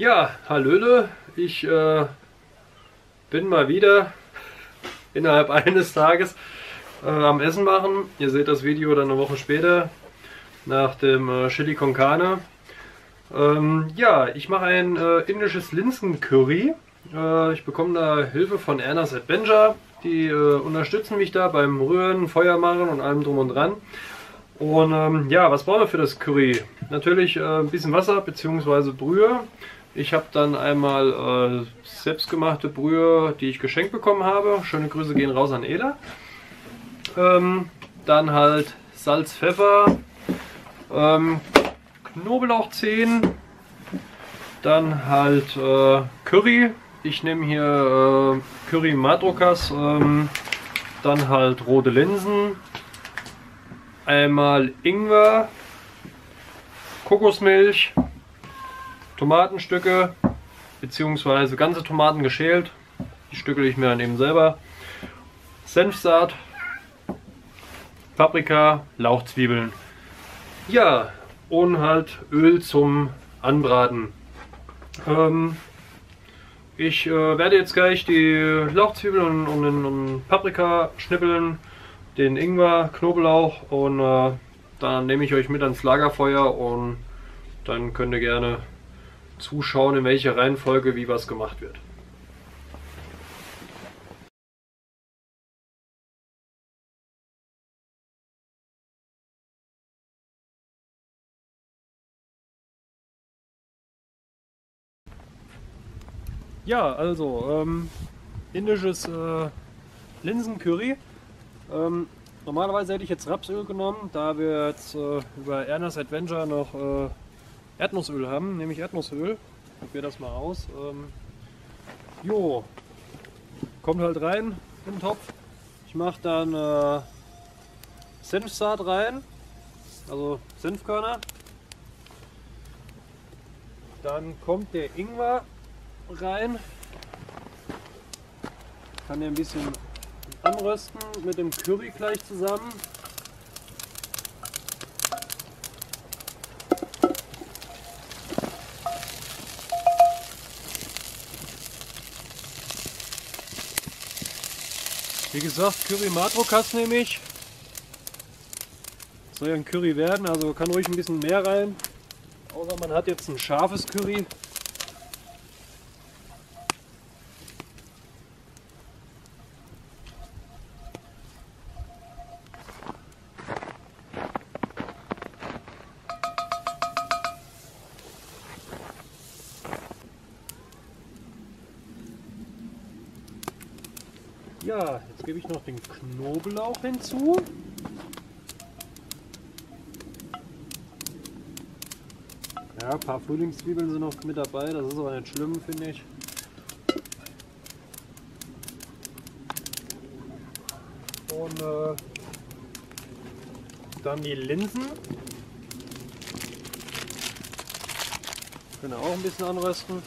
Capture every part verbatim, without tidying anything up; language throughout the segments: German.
Ja, hallöle, ich äh, bin mal wieder innerhalb eines Tages äh, am Essen machen. Ihr seht das Video dann eine Woche später nach dem äh, Chili con Carne. Ähm, ja, ich mache ein äh, indisches Linsen-Curry. Äh, ich bekomme da Hilfe von Erna's Adventure. Die äh, unterstützen mich da beim Rühren, Feuer machen und allem drum und dran. Und ähm, ja, was brauchen wir für das Curry? Natürlich äh, ein bisschen Wasser bzw. Brühe. Ich habe dann einmal äh, selbstgemachte Brühe, die ich geschenkt bekommen habe. Schöne Grüße gehen raus an Ela. Ähm, dann halt Salz, Pfeffer, ähm, Knoblauchzehen, dann halt äh, Curry. Ich nehme hier äh, Curry Madrucas, ähm, dann halt rote Linsen, einmal Ingwer, Kokosmilch, Tomatenstücke bzw. ganze Tomaten geschält, die stückele ich mir dann eben selber, Senfsaat, Paprika, Lauchzwiebeln, ja, und halt Öl zum Anbraten. Ähm, Ich äh, werde jetzt gleich die Lauchzwiebeln und, und, und, und Paprika schnippeln, den Ingwer, Knoblauch und äh, dann nehme ich euch mit ans Lagerfeuer und dann könnt ihr gerne zuschauen, in welcher Reihenfolge wie was gemacht wird. Ja, also ähm, indisches äh, Linsencurry. Ähm, normalerweise hätte ich jetzt Rapsöl genommen, da wir jetzt äh, über Erna's Adventure noch äh, Erdnussöl haben, nehme ich Erdnussöl. Probier das mal aus. Ähm, jo, kommt halt rein in den Topf. Ich mache dann äh, Senfsaat rein, also Senfkörner. Dann kommt der Ingwer rein, kann hier ein bisschen anrösten mit dem Curry gleich zusammen. Wie gesagt, Curry Madrucas nehme ich. Das soll ja ein Curry werden, also kann ruhig ein bisschen mehr rein. Außer man hat jetzt ein scharfes Curry. Ja, jetzt gebe ich noch den Knoblauch hinzu. Ja, ein paar Frühlingszwiebeln sind noch mit dabei, das ist aber nicht schlimm, finde ich. Und äh, dann die Linsen. Können auch ein bisschen anrösten.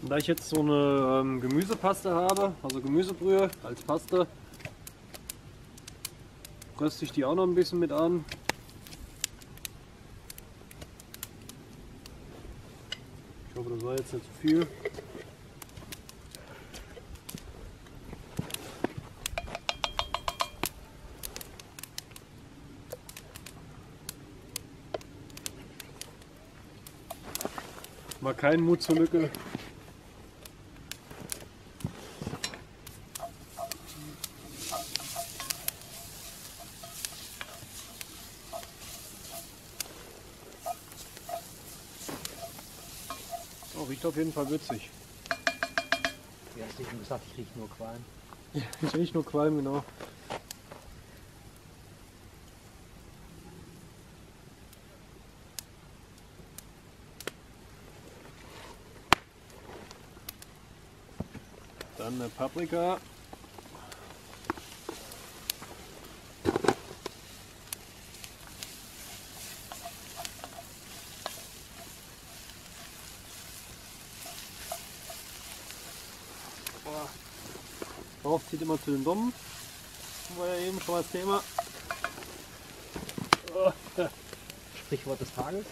Und da ich jetzt so eine ähm, Gemüsepaste habe, also Gemüsebrühe als Paste, röste ich die auch noch ein bisschen mit an. Ich hoffe, das war jetzt nicht zu viel. Mal keinen Mut zur Lücke. Oh, riecht auf jeden Fall witzig. Du hast nicht schon gesagt, ich rieche nur Qualm. Ja, ich rieche nur Qualm, genau. Dann eine Paprika. Darauf zieht immer zu den Dummen. Das war ja eben schon mal das Thema. Oh. Sprichwort des Tages.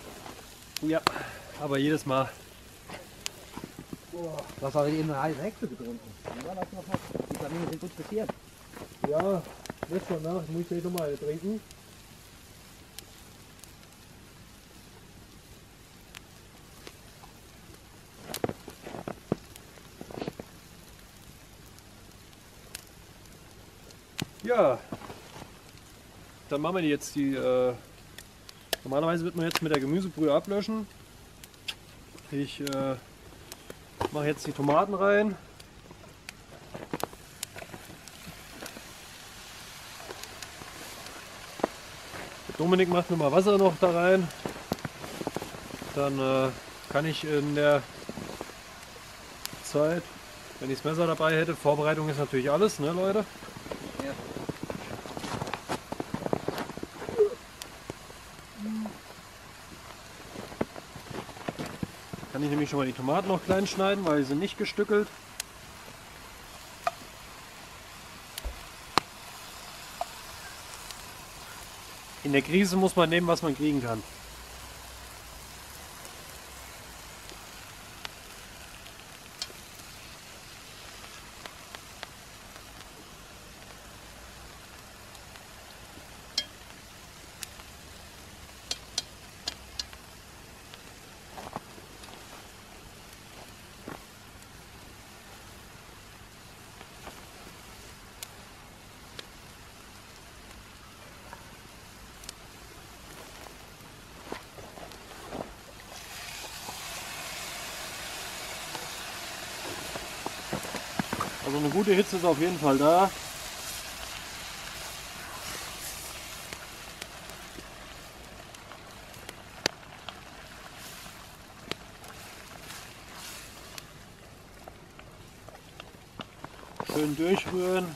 Ja, aber jedes Mal. Oh, was habe ich eben eine heiße Hexe getrunken? Ja, lass mal was. Die Vitamine sind gut passiert. Ja, wird schon, ne? Ich muss gleich nochmal trinken. Ja, dann machen wir die jetzt die. Äh, normalerweise wird man jetzt mit der Gemüsebrühe ablöschen. Ich äh, mache jetzt die Tomaten rein. Dominik macht mir mal Wasser noch da rein. Dann äh, kann ich in der Zeit, wenn ich das Messer dabei hätte, Vorbereitung ist natürlich alles, ne Leute? Kann ich nämlich schon mal die Tomaten noch klein schneiden, weil sie sind nicht gestückelt. In der Krise muss man nehmen, was man kriegen kann. Also eine gute Hitze ist auf jeden Fall da. Schön durchrühren.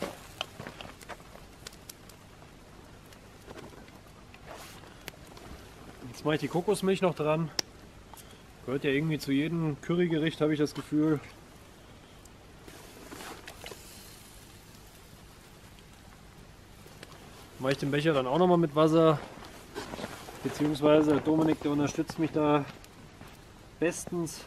Jetzt mache ich die Kokosmilch noch dran. Gehört ja irgendwie zu jedem Currygericht, habe ich das Gefühl. Mache ich den Becher dann auch nochmal mit Wasser, beziehungsweise Dominik, der unterstützt mich da bestens.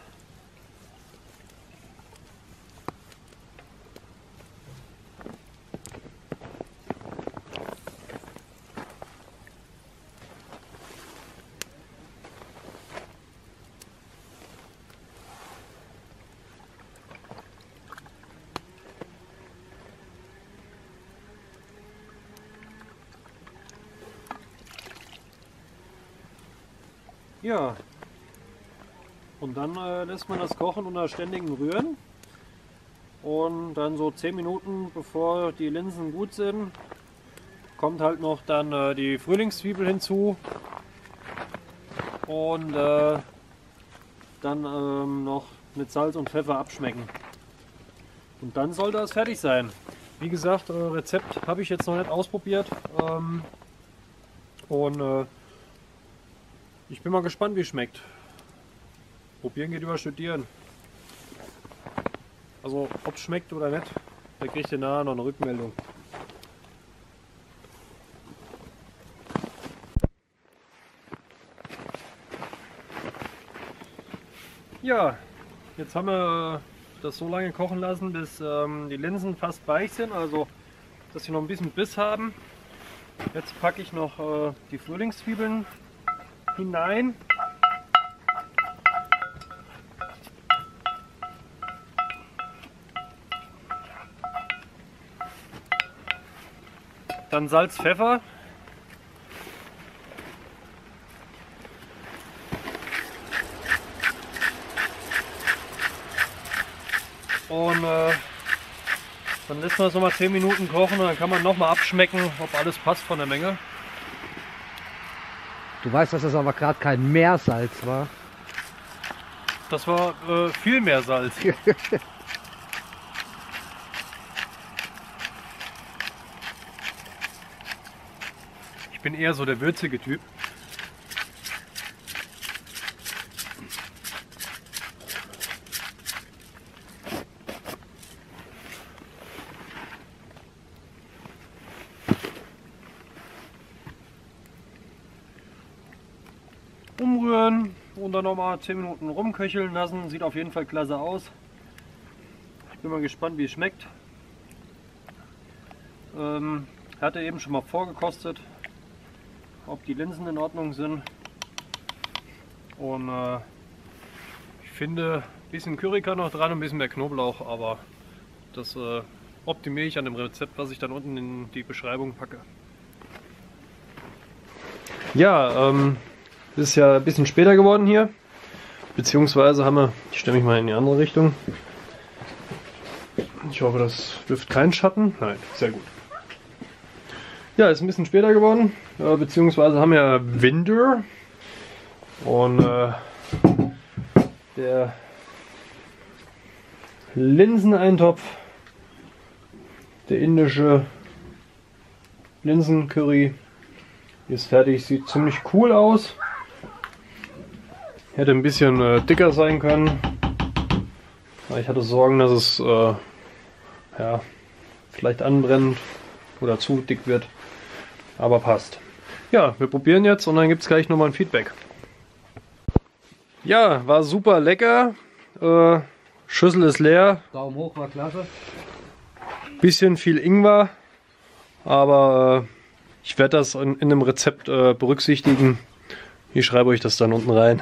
Ja, und dann äh, lässt man das kochen unter ständigem Rühren und dann so zehn Minuten bevor die Linsen gut sind, kommt halt noch dann äh, die Frühlingszwiebel hinzu und äh, dann ähm, noch mit Salz und Pfeffer abschmecken. Und dann sollte es fertig sein. Wie gesagt, äh, Rezept habe ich jetzt noch nicht ausprobiert ähm, und äh, ich bin mal gespannt, wie es schmeckt. Probieren geht über Studieren. Also ob es schmeckt oder nicht, da kriege ich dir nachher noch eine Rückmeldung. Ja, jetzt haben wir das so lange kochen lassen, bis ähm, die Linsen fast weich sind, also dass sie noch ein bisschen Biss haben. Jetzt packe ich noch äh, die Frühlingszwiebeln hinein. Dann Salz, Pfeffer. Und äh, dann lässt man das nochmal zehn Minuten kochen und dann kann man nochmal abschmecken, ob alles passt von der Menge. Du weißt, dass das aber gerade kein Meersalz war. Das war äh, viel mehr Salz. Ich bin eher so der würzige Typ. umrühren und dann nochmal zehn Minuten rumköcheln lassen. Sieht auf jeden Fall klasse aus. Ich bin mal gespannt, wie es schmeckt. Ähm, hatte eben schon mal vorgekostet, ob die Linsen in Ordnung sind. Und äh, ich finde, ein bisschen Curry kann noch dran und ein bisschen mehr Knoblauch, aber das äh, optimiere ich an dem Rezept, was ich dann unten in die Beschreibung packe. Ja, ähm, ist ja ein bisschen später geworden hier, beziehungsweise haben wir, ich stelle mich mal in die andere Richtung. Ich hoffe, das wirft keinen Schatten. Nein, sehr gut. Ja, ist ein bisschen später geworden, äh, beziehungsweise haben wir Winter. Und äh, der Linseneintopf, der indische Linsencurry, ist fertig. Sieht ziemlich cool aus. Hätte ein bisschen äh, dicker sein können. Ich hatte Sorgen, dass es äh, ja, vielleicht anbrennt oder zu dick wird. Aber passt. Ja, wir probieren jetzt und dann gibt es gleich nochmal ein Feedback. Ja, war super lecker. Äh, Schüssel ist leer. Daumen hoch, war klasse. Bisschen viel Ingwer, aber äh, ich werde das in, in dem Rezept äh, berücksichtigen. Ich schreibe euch das dann unten rein.